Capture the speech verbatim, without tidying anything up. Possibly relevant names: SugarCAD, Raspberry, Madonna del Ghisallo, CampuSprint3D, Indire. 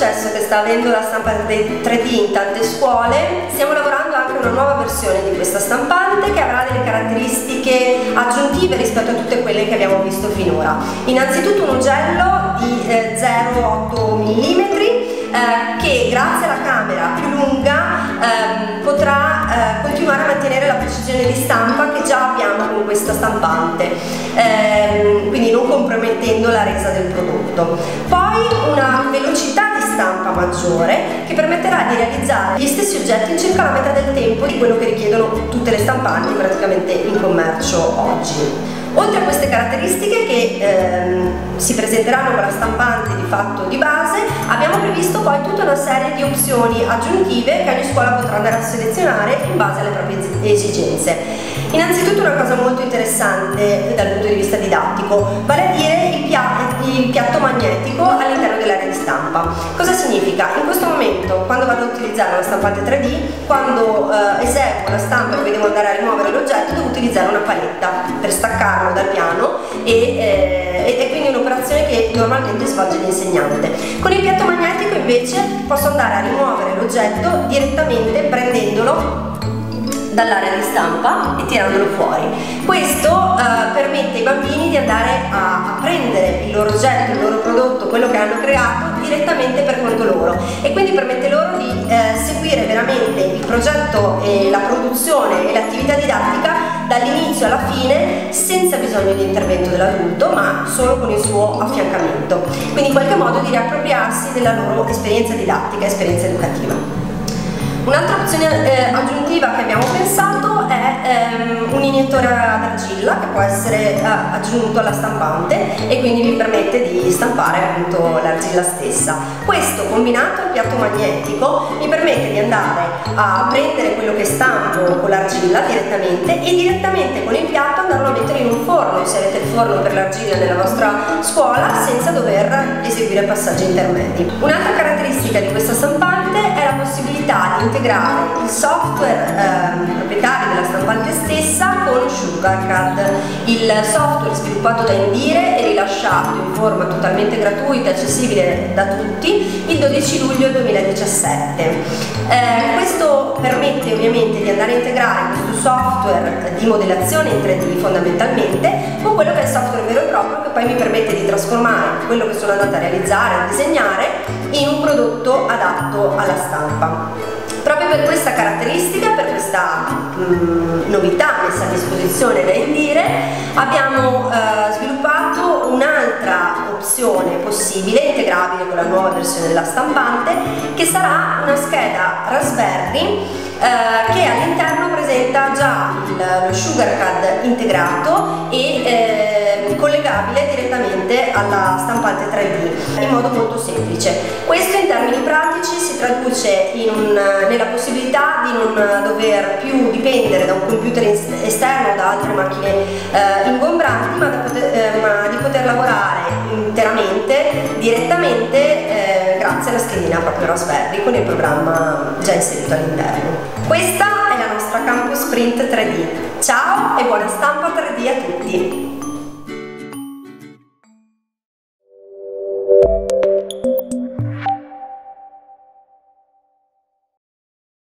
successo che sta avendo la stampante tre D in tante scuole, stiamo lavorando anche a una nuova versione di questa stampante che avrà delle caratteristiche aggiuntive rispetto a tutte quelle che abbiamo visto finora. Innanzitutto un ugello di eh, zero virgola otto millimetri eh, che grazie alla camera più lunga eh, potrà eh, continuare a mantenere la precisione di stampa che già abbiamo con questa stampante, eh, quindi non compromettendo la resa del prodotto. Poi una velocità di stampa maggiore che permetterà di realizzare gli stessi oggetti in circa la metà del tempo di quello che richiedono tutte le stampanti praticamente in commercio oggi. Oltre a queste caratteristiche che ehm, si presenteranno con la stampante di fatto di base, abbiamo previsto poi tutta una serie di opzioni aggiuntive che ogni scuola potrà andare a selezionare in base alle proprie esigenze. Innanzitutto una cosa molto interessante dal punto di vista didattico, vale a dire il, pia il piatto magnetico all'interno dell'area di stampa. Cosa significa? In questo momento, quando vado a utilizzare la stampante tre D, quando eh, eseguo la stampa e poi devo andare a rimuovere l'oggetto, devo utilizzare una paletta per staccare dal piano e, eh, ed è quindi un'operazione che normalmente svolge l'insegnante. Con il piatto magnetico invece posso andare a rimuovere l'oggetto direttamente prendendolo dall'area di stampa e tirandolo fuori. Questo eh, permette ai bambini di andare a, a prendere il loro oggetto, il loro prodotto, quello che hanno creato direttamente per conto loro e quindi permette loro di eh, seguire veramente il progetto e la produzione e l'attività didattica dall'inizio alla fine senza bisogno di intervento dell'adulto, ma solo con il suo affiancamento, quindi in qualche modo di riappropriarsi della loro esperienza didattica, esperienza educativa. Un'altra opzione eh, aggiuntiva che abbiamo pensato è ehm, un iniettore d'argilla che può essere eh, aggiunto alla stampante e quindi vi permette di stampare appunto l'argilla stessa. Questo combinato al piatto magnetico mi permette di andare a prendere quello che stampo con l'argilla direttamente e direttamente con il piatto andarlo a mettere in un forno, se avete il forno per l'argilla nella vostra scuola, senza dover eseguire passaggi intermedi. Un'altra caratteristica di questa stampante è la possibilità di integrare il software eh, proprietario della stampante stessa con SugarCAD, il software sviluppato da Indire e rilasciato in forma totalmente gratuita e accessibile da tutti il dodici luglio duemiladiciassette. Eh, questo permette ovviamente di andare a integrare questo software di modellazione in tre D fondamentalmente con quello che è il software vero e proprio, che poi mi permette di trasformare quello che sono andata a realizzare, a disegnare, in un prodotto adatto alla stampa. Proprio per questa caratteristica, per questa mh, novità messa a disposizione da Indire, abbiamo eh, sviluppato un'altra opzione possibile, integrabile con la nuova versione della stampante, che sarà una scheda Raspberry eh, che all'interno presenta già il, lo SugarCAD integrato e eh, collegabile direttamente alla stampante tre D in modo molto semplice. Questo in termini pratici si traduce in un, nella possibilità di non dover più dipendere da un computer esterno, da altre macchine eh, ingombranti, ma, da poter, eh, ma di poter lavorare interamente, direttamente eh, grazie alla schedina proprio Raspberry con il programma già inserito all'interno. Questa è la nostra CampuSprint tre D. Ciao e buona stampa tre D a tutti!